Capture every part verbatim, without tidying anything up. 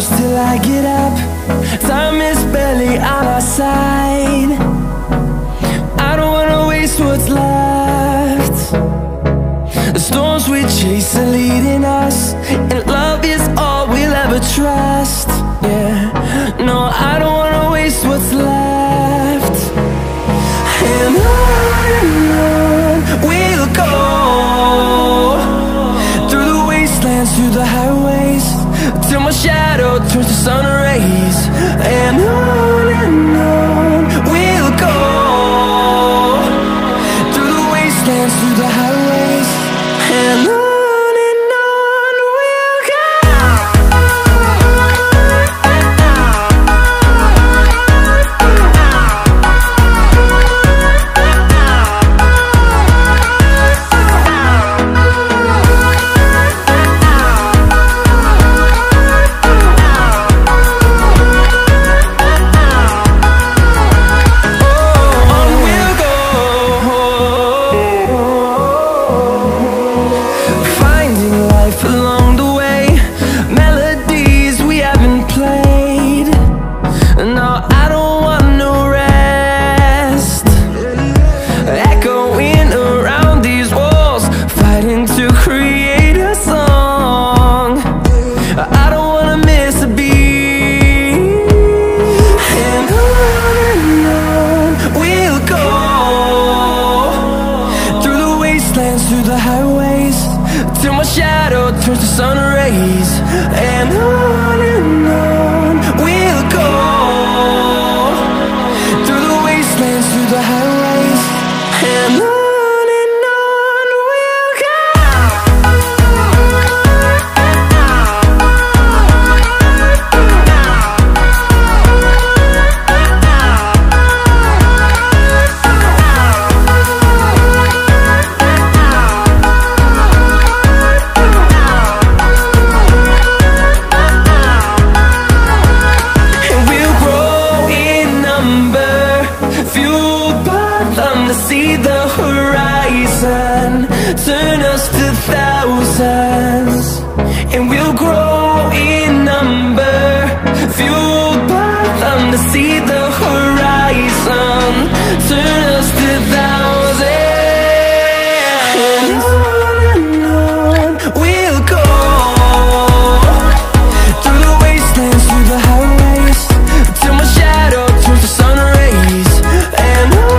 close till I get up. Time is barely on our side. I don't wanna waste what's left. The storms we chase are leading us, and love is all we'll ever trust. Yeah, no, I don't wanna waste what's left. And on and on we'll go, through the wastelands, through the highways, till my shadow turns to sun rays. And on and on we'll go, through the wastelands, through the highways, and on. Through the highways, till my shadow turns to sun rays. And on and on we'll go, through the wastelands, through the highways, and on. See the horizon, turn us to thousands, and we'll grow in number, fueled by them. To see the horizon, turn us to thousands, and on and on we'll go, through the wastelands, through the highways, till my shadow turns to sun rays. And on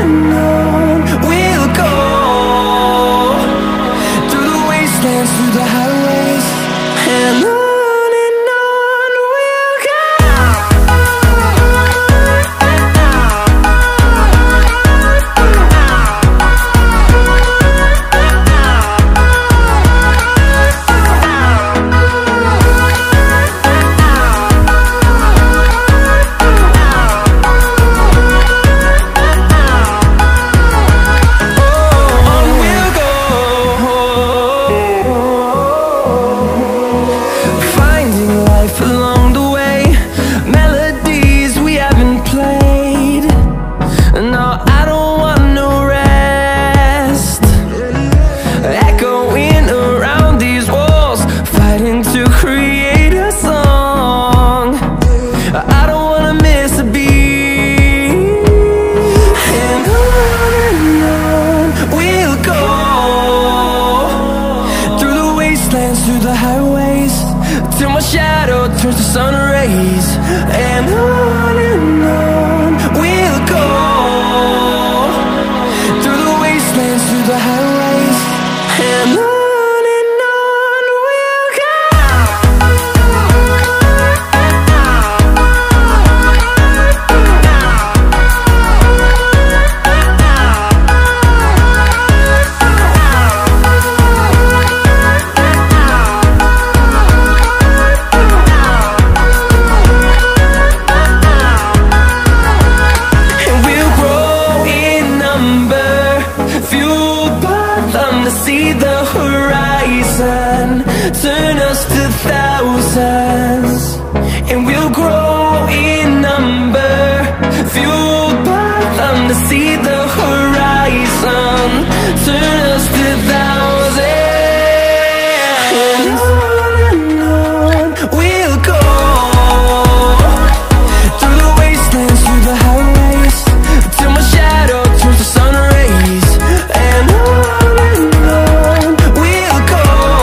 and on we'll go, through the wastelands, through the highways, and on. Oh, wastelands through the highways, till my shadow turns to sun rays. And on and on we'll go, through the wastelands, through the highways, and on. Turn us to thousands, and we'll grow in number, fueled by them to see the horizon. Turn us to thousands, and on and on we'll go, through the wastelands, through the highways, till my shadow turns to sun rays. And on and on we'll go,